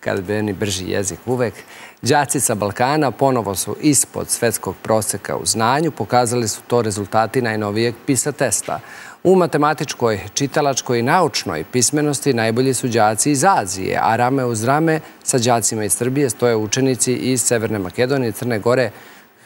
Kad bi oni brži jezik uvek, đaci sa Balkana ponovo su ispod svetskog proseka u znanju, pokazali su to rezultati najnovijeg PISA testa. U matematičkoj, čitalačkoj i naučnoj pismenosti najbolji su đaci iz Azije, a rame uz rame sa đacima iz Srbije stoje učenici iz Severne Makedonije, Crne Gore,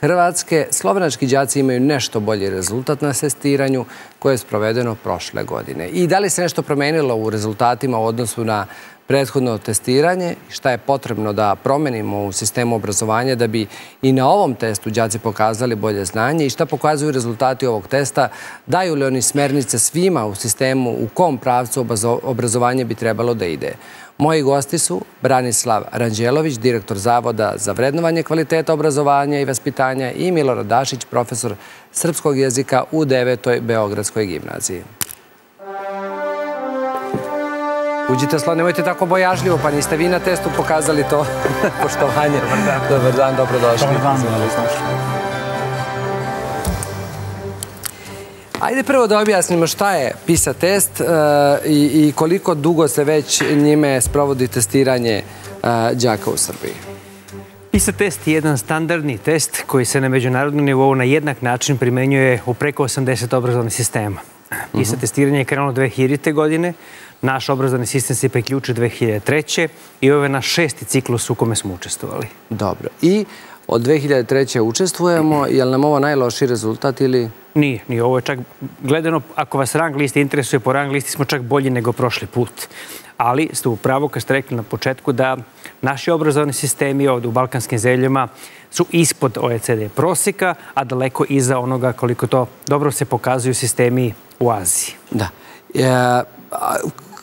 Hrvatske. Slovenački đaci imaju nešto bolji rezultat na testiranju koje je sprovedeno prošle godine. I da li se nešto promenilo u rezultatima u odnosu na prethodno testiranje, šta je potrebno da promenimo u sistemu obrazovanja da bi i na ovom testu đaci pokazali bolje znanje i šta pokazuju rezultati ovog testa, daju li oni smernice svima u sistemu u kom pravcu obrazovanje bi trebalo da ide. Moji gosti su Branislav Ranđelović, direktor Zavoda za vrednovanje kvaliteta obrazovanja i vaspitanja i Milorad Dašić, profesor srpskog jezika u 9. Beogradskoj gimnaziji. Uđite, Slo, nemojte tako bojažljivo, pa niste vi na testu pokazali to poštovanje. Dobar dan, dobrodošli. Dobar dan. Ajde prvo da objasnimo šta je PISA test i koliko dugo se već njime sprovodi testiranje đaka u Srbiji. PISA test je jedan standardni test koji se na međunarodnom nivou na jednak način primenjuje u preko 80 obrazovnih sistema. PISA testiranje je krenulo 2000. godine, naš obrazovni sistem se priključio 2003. i ovo je naš 6. ciklus u kome smo učestvovali. Dobro. I od 2003. učestvujemo, je li nam ovo najlošiji rezultat ili... Nije, nije. Ovo je čak gledano, ako vas rang liste interesuje, po rang listi smo čak bolji nego prošli put. Ali ste upravo, kad ste rekli na početku, da naši obrazovni sistemi ovde u balkanskim zemljama su ispod OECD proseka, a daleko iza onoga koliko to dobro se pokazuju sistemi u Aziji. Da.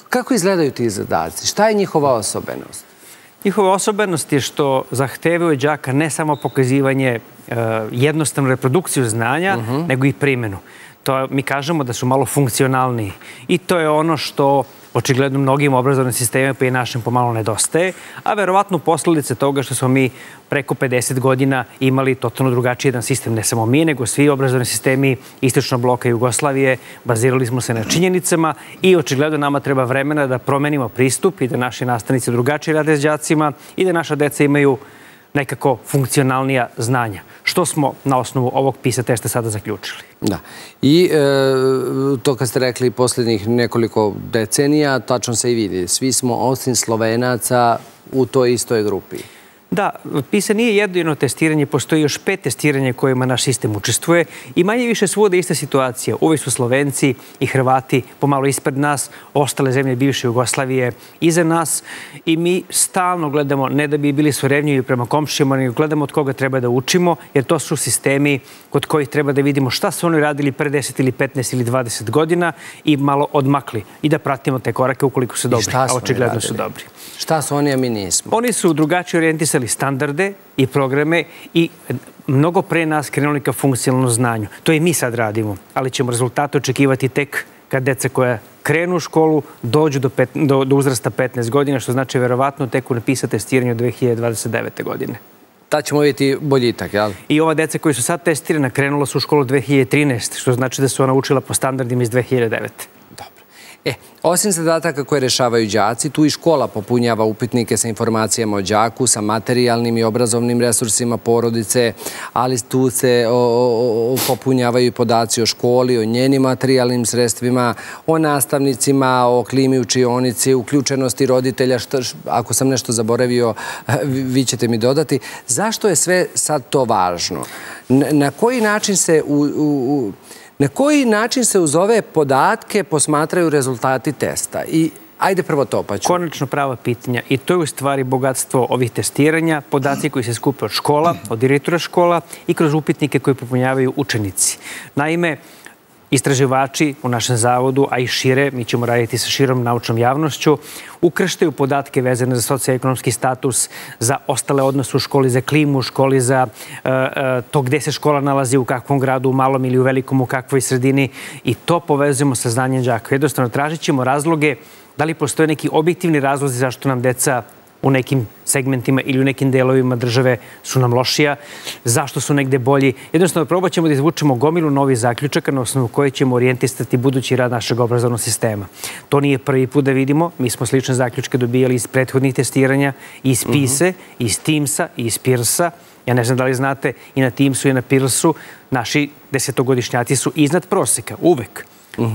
Kako izgledaju ti zadaci? Šta je njihova osobenost? Njihova osobenost je što zahtevaju đaka ne samo pokazivanje jednostavnu reprodukciju znanja, nego i primjenu. To mi kažemo da su malo funkcionalniji. I to je ono što očigledno mnogim obrazovnim sistemima, pa i našim, pomalo nedostaje, a verovatno posledice toga što smo mi preko 50 godina imali totalno drugačiji jedan sistem. Ne samo mi, nego svi obrazovni sistemi istočnog bloka Jugoslavije, bazirali smo se na činjenicama i očigledno nama treba vremena da promenimo pristup i da naši nastavnici drugačije rade s đacima i da naša deca imaju nekako funkcionalnija znanja. Što smo na osnovu ovog PISA testa sada zaključili? Da. I to kad ste rekli poslednjih nekoliko decenija, tačno se i vidi. Svi smo, osim Slovenaca, u toj istoj grupi. Da, PISA nije jedino testiranje, postoji još 5 testiranja kojima naš sistem učestvuje i manje više svuda ista situacija. Uvijek su Slovenci i Hrvati pomalo ispred nas, ostale zemlje bivše Jugoslavije iza nas i mi stalno gledamo, ne da bi bili surevnjivi prema komšijama, nego gledamo od koga treba da učimo, jer to su sistemi kod kojih treba da vidimo šta su oni radili pre 10 ili 15 ili 20 godina i malo odmakli i da pratimo te korake ukoliko su dobri, a očigledno su dobri. Šta su oni, a mi nismo? Oni su drugačije orijentisani standarde i programe i mnogo pre nas krenuli ka funkcionalnom znanju. To i mi sad radimo, ali ćemo rezultate očekivati tek kad deca koja krenu u školu dođu do uzrasta 15 godina, što znači verovatno tek u PISA testiranju 2029. godine. Ta ćemo vidjeti boljitak, jel? I ova deca koji su sad testirana krenula su u školu 2013, što znači da su ona učila po standardima iz 2009. Osim zadataka koje rešavaju đaci, tu i škola popunjava upitnike sa informacijama o đaku, sa materijalnim i obrazovnim resursima porodice, ali tu se popunjavaju i podaci o školi, o njenim materijalnim sredstvima, o nastavnicima, o klimi učionici, uključenosti roditelja. Ako sam nešto zaboravio, vi ćete mi dodati. Zašto je sve sad to važno? Na koji način se uz ove podatke posmatraju rezultati testa? I ajde prvo to pa ću. Konačno prava pitanja. I to je u stvari bogatstvo ovih testiranja, podaci koji se skupe od škola, od direktora škola i kroz upitnike koje popunjavaju učenici. Naime, istraživači u našem zavodu, a i šire, mi ćemo raditi sa širom naučnom javnošću, ukrštaju podatke vezane za socioekonomski status, za ostale odnose u školi, za klimu u školi, za to gde se škola nalazi, u kakvom gradu, u malom ili u velikom, u kakvoj sredini, i to povezujemo sa znanjem đaka. Jednostavno, tražit ćemo razloge da li postoje neki objektivni razlozi zašto nam deca u nekim segmentima ili u nekim delovima države su nam lošija, zašto su negde bolji. Jednostavno, probat ćemo da izvučemo gomilu novih zaključaka na osnovu koje ćemo orijentisati budući rad našeg obrazovnog sistema. To nije prvi put da vidimo. Mi smo slične zaključke dobijali iz prethodnih testiranja, iz PISA, iz TIMSS-a, iz PIRLS-a. Ja ne znam da li znate, i na TIMSS-u i na PIRLS-u naši desetogodišnjaci su iznad proseka, uvek.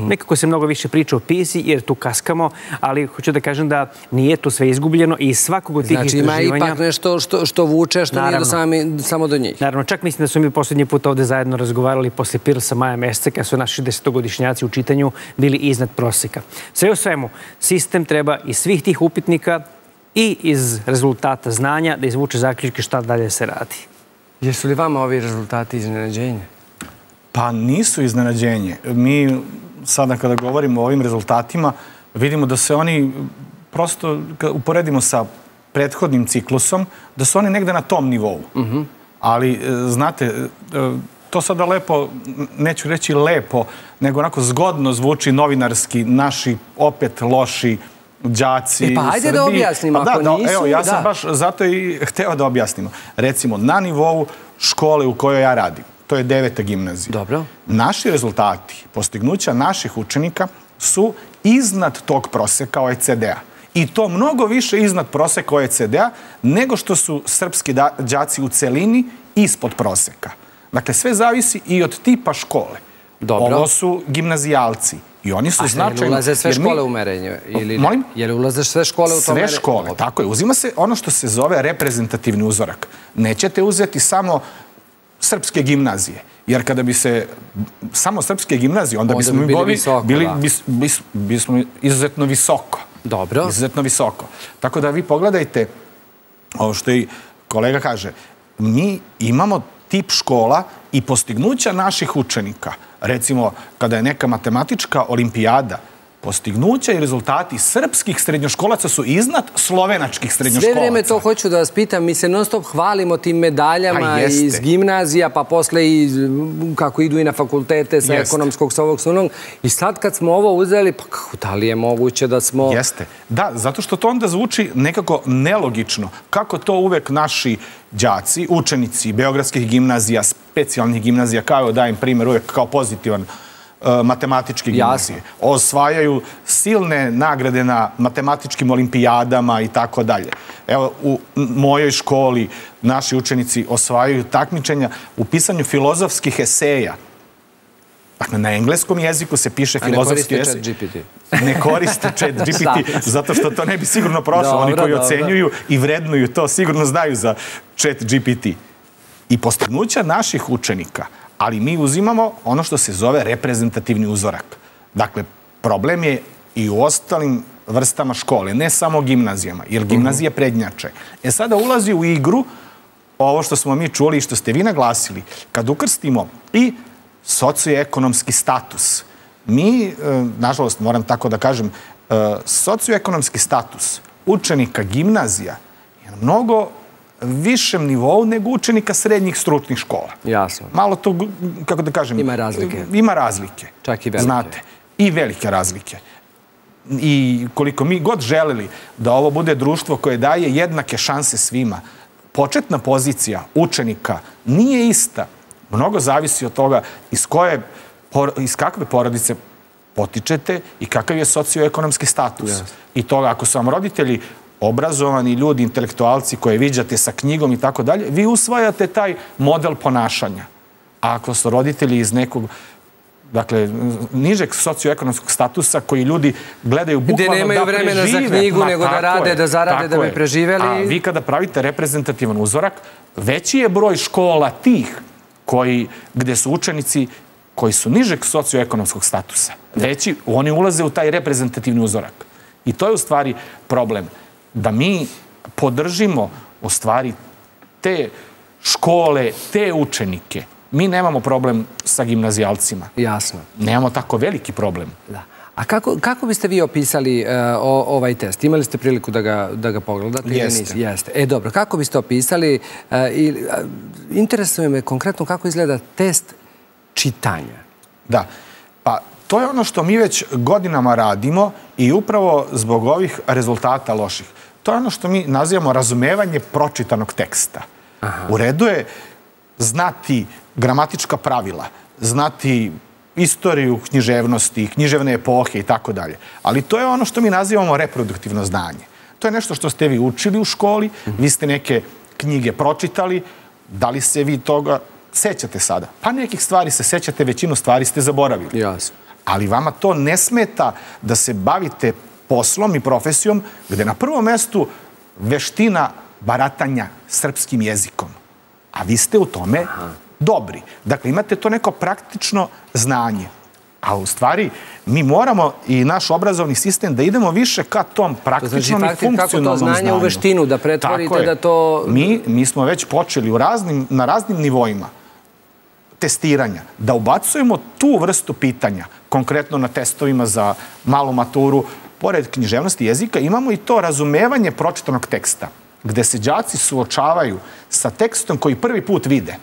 Nekako se mnogo više priča o PISI jer tu kaskamo, ali hoću da kažem da nije tu sve izgubljeno i svakog od tih istraživanja... Znači ima ipak nešto što vuče, što nije samo do njih. Naravno, čak mislim da smo mi poslednji put ovde zajedno razgovarali posle PIRLS-a maja meseca, kada su naši desetogodišnjaci u čitanju bili iznad proseka. Sve u svemu, sistem treba iz svih tih upitnika i iz rezultata znanja da izvuče zaključke šta dalje se radi. Jesu li vama ovi rezultati iznenađenje? Pa nisu iznenađenje. Mi sada kada govorimo o ovim rezultatima vidimo da se oni prosto, uporedimo sa prethodnim ciklusom, da su oni negde na tom nivou. Ali, znate, to sada lepo, neću reći lepo, nego onako zgodno zvuči novinarski, naši opet loši đaci u Srbiji. Pa ajde da objasnimo, ako nisu... Evo, ja sam baš zato i hteo da objasnimo. Recimo, na nivou škole u kojoj ja radim, to je 9. gimnazija. Naši rezultati, postignuća naših učenika su iznad tog proseka OECD-a. I to mnogo više iznad proseka OECD-a nego što su srpski đaci u celini ispod proseka. Dakle, sve zavisi i od tipa škole. Ovo su gimnazijalci. I oni su značajni... A je li ulaze sve škole u merenje? Molim? Je li ulaze sve škole u to merenje? Sve škole, tako je. Uzima se ono što se zove reprezentativni uzorak. Nećete uzeti samo srpske gimnazije. Jer kada bi se samo srpske gimnazije, onda bismo bili izuzetno visoko. Dobro. Izuzetno visoko. Tako da vi pogledajte, ovo što i kolega kaže, mi imamo tip škola i postignuća naših učenika. Recimo, kada je neka matematička olimpijada, postignuća i rezultati srpskih srednjoškolaca su iznad slovenačkih srednjoškolaca. Sve vreme to hoću da vas pitam, mi se non stop hvalimo tim medaljama iz gimnazija, pa posle i kako idu i na fakultete sa ekonomskog, sa ovog sunog. I sad kad smo ovo uzeli, pa kako da li je moguće da smo... Jeste. Da, zato što to onda zvuči nekako nelogično. Kako to uvek naši đaci, učenici beogradskih gimnazija, specijalnih gimnazija, kao dajem primer uvek kao pozitivan matematičke gimnazije. Osvajaju silne nagrade na matematičkim olimpijadama i tako dalje. Evo, u mojoj školi naši učenici osvajaju takmičenja u pisanju filozofskih eseja. Dakle, na engleskom jeziku se piše filozofski esej. Ne koriste Chat GPT, zato što to ne bi sigurno prošlo. Oni koji ocenjuju i vrednuju to sigurno znaju za Chat GPT. I postignuća naših učenika, ali mi uzimamo ono što se zove reprezentativni uzorak. Dakle, problem je i u ostalim vrstama škole, ne samo gimnazijama, jer gimnazije prednjače. E sada ulazi u igru ovo što smo mi čuli i što ste vi naglasili. Kad ukrstimo i socioekonomski status, mi, nažalost, moram tako da kažem, socioekonomski status učenika gimnazija je mnogo višem nivou nego učenika srednjih stručnih škola. Jasno. Malo to, kako da kažem... Ima razlike. Ima razlike. Čak i velike. Znate, i velike razlike. I koliko mi god želeli da ovo bude društvo koje daje jednake šanse svima, početna pozicija učenika nije ista. Mnogo zavisi od toga iz kakve porodice potičete i kakav je socioekonomski status. I toga, ako su vam roditelji obrazovani ljudi, intelektualci koje viđate sa knjigom i tako dalje, vi usvajate taj model ponašanja. A ako su roditelji iz nekog, dakle, nižeg socioekonomskog statusa koji ljudi gledaju bukvalno da prežive. Gde nemaju vremena za knjigu, nego da rade, da zarade, da bi preživeli. A vi kada pravite reprezentativan uzorak, veći je broj škola tih gde su učenici koji su nižeg socioekonomskog statusa. Veći, oni ulaze u taj reprezentativni uzorak. I to je u stvari problem. Da mi podržimo u stvari te škole, te učenike. Mi nemamo problem sa gimnazijalcima. Jasno. Nemamo tako veliki problem. Da. A kako biste vi opisali ovaj test? Imali ste priliku da ga pogledate? Jeste. E dobro, kako biste opisali? Interesuje me konkretno kako izgleda test čitanja. Da. Pa to je ono što mi već godinama radimo i upravo zbog ovih rezultata loših. To je ono što mi nazivamo razumevanje pročitanog teksta. U redu je znati gramatička pravila, znati istoriju književnosti, književne epohe i tako dalje. Ali to je ono što mi nazivamo reproduktivno znanje. To je nešto što ste vi učili u školi, vi ste neke knjige pročitali, da li se vi toga sećate sada? Pa nekih stvari se sećate, većinu stvari ste zaboravili. Jasno. Ali vama to ne smeta da se bavite poslom i profesijom gde na prvom mestu veština baratanja srpskim jezikom. A vi ste u tome dobri. Dakle, imate to neko praktično znanje. A u stvari, mi moramo i naš obrazovni sistem da idemo više ka tom praktičnom i funkcionalnom znanju. Kako to znanje u veštinu, da pretvorite da to... Mi smo već počeli na raznim nivoima testiranja, da ubacujemo tu vrstu pitanja, konkretno na testovima za malu maturu, pored književnosti jezika, imamo i to razumevanje pročitanog teksta, gde se đaci suočavaju sa tekstom koji prvi put vide.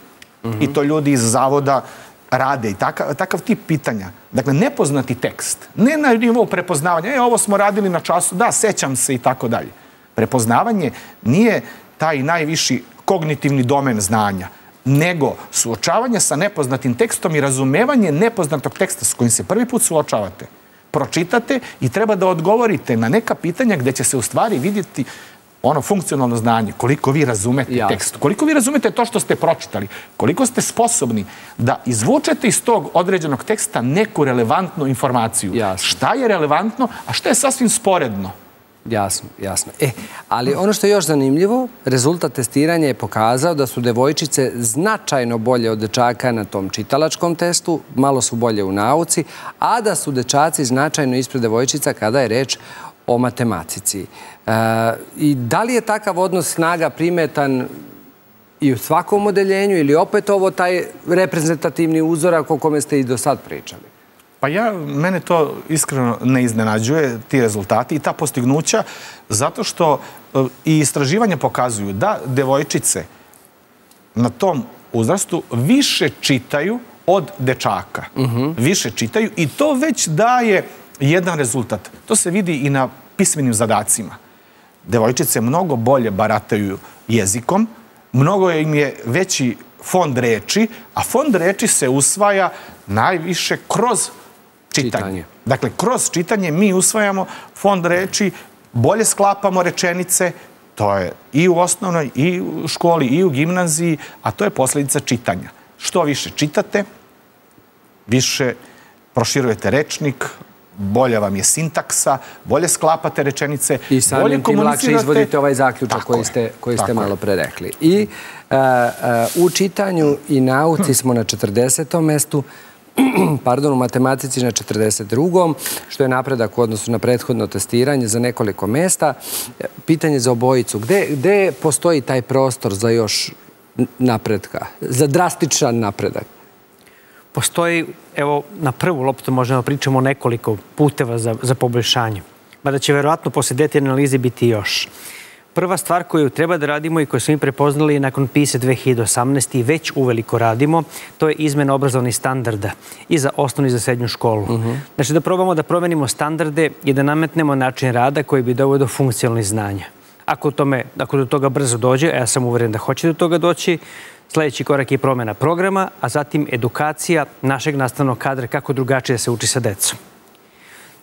I to ljudi iz zavoda rade i takav tip pitanja. Dakle, nepoznati tekst, ne na nivou prepoznavanja, ovo smo radili na času, da, sećam se i tako dalje. Prepoznavanje nije taj najviši kognitivni domen znanja, nego suočavanje sa nepoznatim tekstom i razumevanje nepoznatog teksta s kojim se prvi put suočavate. Pročitate i treba da odgovorite na neka pitanja gde će se u stvari vidjeti ono funkcionalno znanje, koliko vi razumete tekst, koliko vi razumete to što ste pročitali, koliko ste sposobni da izvučete iz tog određenog teksta neku relevantnu informaciju. Šta je relevantno, a šta je sasvim sporedno. Jasno, jasno. Ali ono što je još zanimljivo, rezultat testiranja je pokazao da su devojčice značajno bolje od dečaka na tom čitalačkom testu, malo su bolje u nauci, a da su dečaci značajno ispred devojčica kada je reč o matematici. I da li je takav odnos snaga primetan i u svakom odeljenju ili opet ovo taj reprezentativni uzorak o kome ste i do sad pričali? Pa mene to iskreno ne iznenađuje, ti rezultati i ta postignuća, zato što i istraživanja pokazuju da devojčice na tom uzrastu više čitaju od dečaka. Više čitaju i to već daje jedan rezultat. To se vidi i na pismenim zadacima. Devojčice mnogo bolje barataju jezikom, mnogo im je veći fond reči, a fond reči se usvaja najviše kroz čitanje. Dakle, kroz čitanje mi usvajamo fond reči, bolje sklapamo rečenice, to je i u osnovnoj, i u školi, i u gimnaziji, a to je posljedica čitanja. Što više čitate, više proširujete rečnik, bolja vam je sintaksa, bolje sklapate rečenice, bolje komunicirate. I samim tim lakše izvodite ovaj zaključak koji ste malo pre rekli. I u čitanju i nauci smo na 40. mestu, u matematici na 42. što je napredak u odnosu na prethodno testiranje za nekoliko mesta. Pitanje za obojicu. Gde postoji taj prostor za još napretka? Za drastičan napredak? Postoji, evo, na prvu loptu možemo pričamo o nekoliko puteva za poboljšanje. Mada će verovatno posle detaljne analize biti još. Prva stvar koju treba da radimo i koju smo mi prepoznali nakon PISA 2018 i već uveliko radimo, to je izmena obrazovnih standarda i za osnovnu i za srednju školu. Znači da probamo da promenimo standarde i da nametnemo način rada koji bi doveo do funkcionalnih znanja. Ako do toga brzo dođe, a ja sam uveren da hoće do toga doći, sljedeći korak je promjena programa, a zatim edukacija našeg nastavnog kadra kako drugačije da se uči sa decom.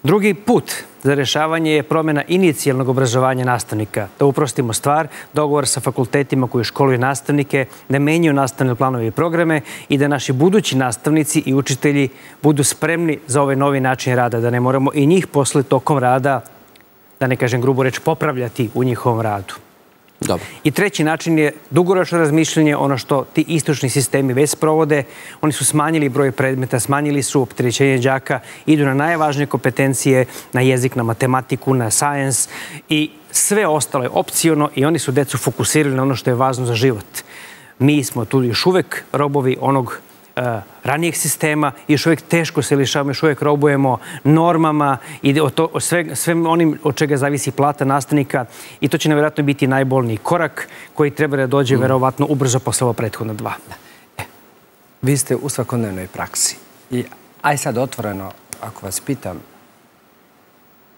Drugi put za rješavanje je promjena inicijalnog obrazovanja nastavnika. Da uprostimo stvar, dogovor sa fakultetima koji školuju nastavnike, da menjaju nastavne planove i programe i da naši budući nastavnici i učitelji budu spremni za ovaj novi način rada, da ne moramo i njih posle tokom rada, da ne kažem grubo reč, popravljati u njihovom radu. I treći način je dugoročno razmišljanje, ono što ti istočni sistemi već sprovode. Oni su smanjili broj predmeta, smanjili su opterećenje đaka, idu na najvažnije kompetencije, na jezik, na matematiku, na science i sve ostalo je opcionalno i oni su decu fokusirali na ono što je važno za život. Mi smo tu još uvek robovi onog ranijeg sistema, još uvijek teško se lišavamo, još uvijek robujemo normama i svem onim od čega zavisi plata nastavnika i to će nevjerojatno biti najbolniji korak koji treba da dođe verovatno ubrzo posle ovo prethodna dva. Vi ste u svakodnevnoj praksi i aj sad otvoreno, ako vas pitam,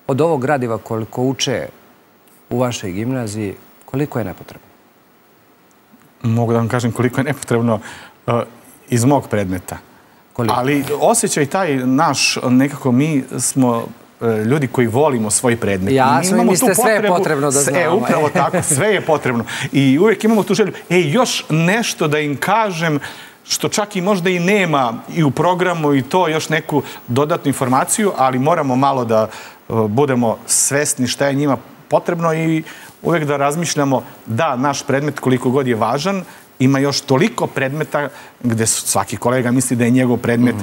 od ovog gradiva koliko uče u vašoj gimnaziji, koliko je nepotrebno? Mogu da vam kažem koliko je nepotrebno iz mog predmeta. Ali osjećaj taj naš, nekako mi smo ljudi koji volimo svoj predmet. Ja sam i mislite sve je potrebno da znamo. Upravo tako, sve je potrebno. I uvijek imamo tu želju, još nešto da im kažem, što čak i možda i nema i u programu i to još neku dodatnu informaciju, ali moramo malo da budemo svesni šta je njima potrebno i uvijek da razmišljamo da naš predmet koliko god je važan, ima još toliko predmeta gde svaki kolega misli da je njegov predmet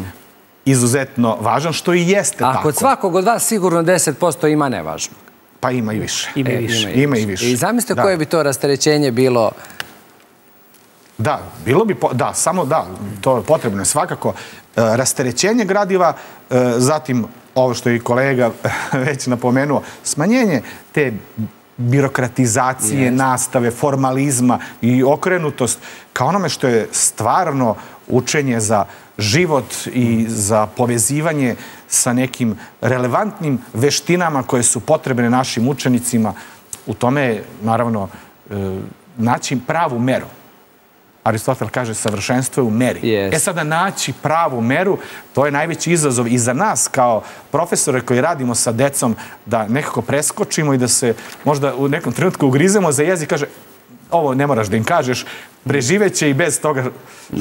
izuzetno važan, što i jeste tako. A kod svakog od vas sigurno 10% ima nevažno. Pa ima i više. Ima i više. I zamislite koje bi to rasterećenje bilo... Da, bilo bi, da, samo da, to je potrebno svakako. Rasterećenje gradiva, zatim ovo što je i kolega već napomenuo, smanjenje te birokratizacije, nastave, formalizma i okrenutost ka onome što je stvarno učenje za život i za povezivanje sa nekim relevantnim veštinama koje su potrebne našim učenicima. U tome je, naravno, naći pravu meru. Aristotel kaže, savršenstvo je u meri. Sada naći pravu meru, to je najveći izazov i za nas kao profesore koji radimo sa decom, da nekako preskočimo i da se možda u nekom trenutku ugrizemo za jezik i kaže, ovo ne moraš da im kažeš, preživeće i bez toga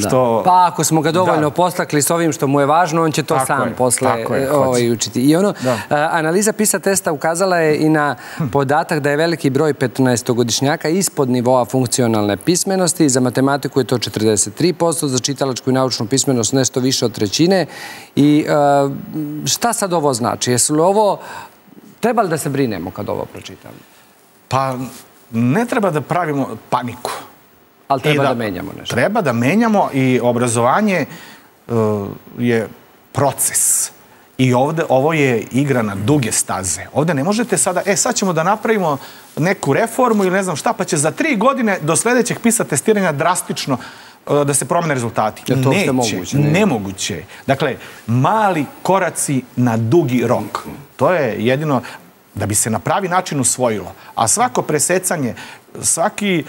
što... Pa ako smo ga dovoljno postakli s ovim što mu je važno, on će to sam posle učiti. I ono, analiza PISA testa ukazala je i na podatak da je veliki broj 15-godišnjaka ispod nivoa funkcionalne pismenosti. Za matematiku je to 43%, za čitalačku i naučnu pismenost nešto više od trećine. I šta sad ovo znači? Jesu li ovo... Treba li da se brinemo kad ovo pročitamo? Pa... Ne treba da pravimo paniku. Ali treba da menjamo nešto. Treba da menjamo i obrazovanje je proces. I ovde ovo je igra na duge staze. Ovde ne možete sada, sad ćemo da napravimo neku reformu ili ne znam šta, pa će za 3 godine do sledećeg PISA testiranja drastično da se promene rezultati. Neće, nemoguće. Dakle, mali koraci na dugi rok. To je jedino... da bi se na pravi način usvojilo. A svako presecanje, svaki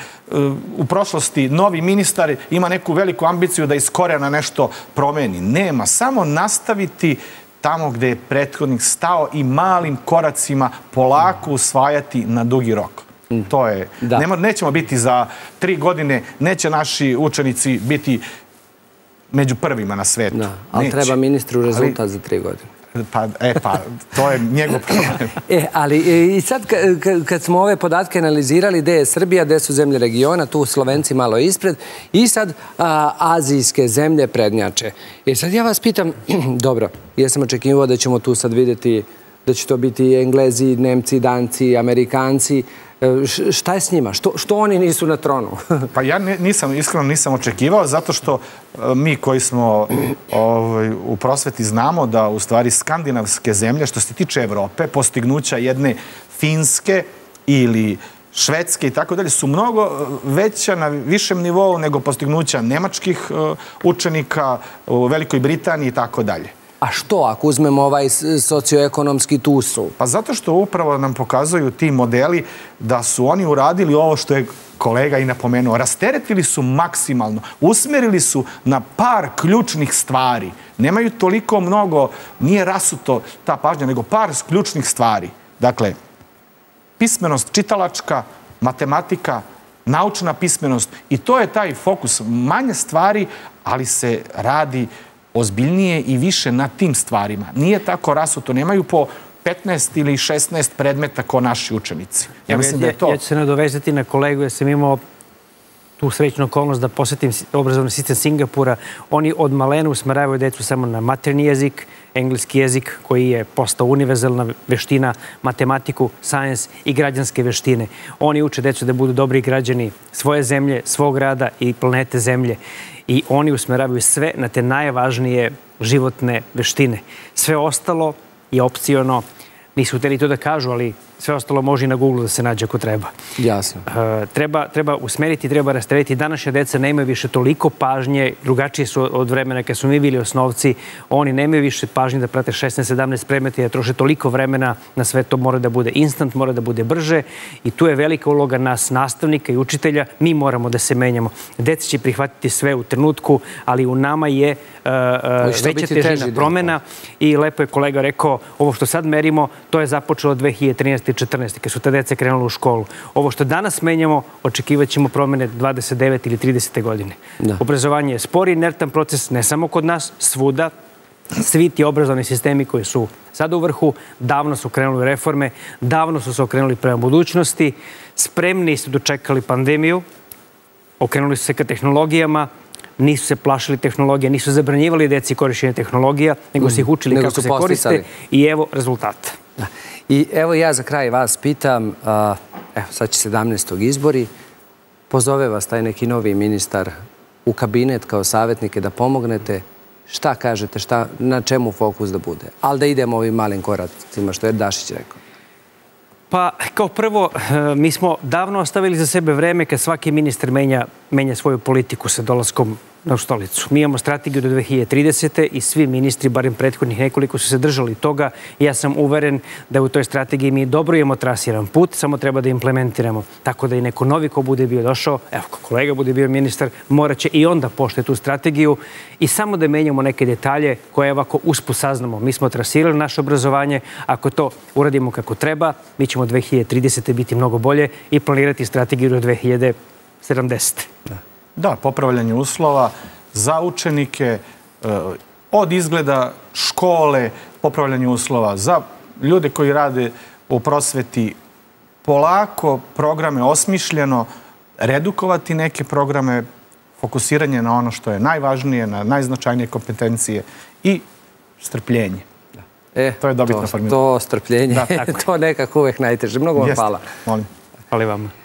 u prošlosti novi ministar ima neku veliku ambiciju da iz korena nešto promeni. Nema, samo nastaviti tamo gde je prethodnik stao i malim koracima polako usvajati na dugi rok. To je, nećemo biti za 3 godine, neće naši učenici biti među prvima na svetu. Ali treba ministru rezultat za 3 godine. Pa, to je njegov problem. Ali i sad kad smo ove podatke analizirali, gde je Srbija, gde su zemlje regiona, tu Slovenci malo ispred, i sad azijske zemlje prednjače. I sad ja vas pitam, dobro, ja sam očekivao da ćemo tu sad vidjeti, da će to biti Englezi, Nemci, Danci, Amerikanci. Šta je s njima? Što oni nisu na tronu? Pa ja iskreno nisam očekivao, zato što mi koji smo u prosveti znamo da u stvari skandinavske zemlje, što se tiče Evrope, postignuća jedne Finske ili Švedske i tako dalje, su mnogo veća na višem nivou nego postignuća nemačkih učenika u Velikoj Britaniji i tako dalje. A što ako uzmemo ovaj socioekonomski tusu? Pa zato što upravo nam pokazuju ti modeli da su oni uradili ovo što je kolega i napomenuo. Rasteretili su maksimalno, usmerili su na par ključnih stvari. Nemaju toliko mnogo, nije rasuto ta pažnja, nego par ključnih stvari. Dakle, pismenost čitalačka, matematika, naučna pismenost i to je taj fokus. Manje stvari, ali se radi ozbiljnije i više na tim stvarima. Nije tako rasuto, nemaju po 15 ili 16 predmeta kao naši učenici. Ja mislim da je to... Ja ću se nadovezati na kolegu, ja sam imao tu srećnu okolnost da posetim obrazovni sistem Singapura. Oni od malena usmeravaju decu samo na maternji jezik, engleski jezik koji je postao univerzalna veština, matematiku, science i građanske veštine. Oni uče decu da budu dobri građani svoje zemlje, svog grada i planete zemlje. I oni usmeravaju sve na te najvažnije životne veštine. Sve ostalo je opciono. Nisu hteli to da kažu, ali sve ostalo može i na Google da se nađe ako treba. Jasno. Treba usmeriti, treba rasteretiti. Današnja deca nemaju više toliko pažnje, drugačije su od vremena kada su mi bili osnovci, oni nemaju više pažnje da prate 16-17 predmeta i da troše toliko vremena na sve to, mora da bude instant, mora da bude brže i tu je velika uloga nas, nastavnika i učitelja, mi moramo da se menjamo. Deca će prihvatiti sve u trenutku, ali u nama je veća težina promena i lepo je kolega rekao, ovo što sad merimo, to je započelo 2013. i 2014. kad su ta deca krenula u školu. Ovo što danas menjamo, očekivat ćemo promene 29. ili 30. godine. Obrazovanje je spor i inertan proces, ne samo kod nas, svuda. Svi ti obrazovni sistemi koji su sada u vrhu, davno su krenuli reforme, davno su se okrenuli prema budućnosti, spremni su dočekali pandemiju, okrenuli su se ka tehnologijama, nisu se plašili tehnologije, nisu zabranjivali deci korišćenje tehnologija, nego su ih učili kako se koriste i evo rezultata. I evo ja za kraj vas pitam, sad će 17. izbori, pozove vas taj neki novi ministar u kabinet kao savjetnike da pomognete, šta kažete, na čemu fokus da bude? Ali da idemo ovim malim koracima, što je Dašić rekao. Pa, kao prvo, mi smo davno ostavili za sebe vreme kad svaki ministar menja svoju politiku sa dolaskom na stolicu. Mi imamo strategiju do 2030. i svi ministri, barem prethodnih nekoliko, su se držali toga. Ja sam uveren da u toj strategiji mi dobro imamo trasiran put, samo treba da implementiramo. Tako da i neko novi ko bude bio došao, evo, kolega bude bio ministar, morat će i onda poštuje tu strategiju i samo da menjamo neke detalje koje ovako usput saznamo. Mi smo trasirali naše obrazovanje, ako to uradimo kako treba, mi ćemo 2030. biti mnogo bolje i planirati strategiju do 2070. Da, popravljanje uslova za učenike, od izgleda škole, popravljanje uslova za ljude koji rade u prosveti, polako programe osmišljeno, redukovati neke programe, fokusiranje na ono što je najvažnije, na najznačajnije kompetencije i strpljenje. To je dobitna formula. To strpljenje, to nekako uvek najteže. Mnogo vam hvala. Hvala vam.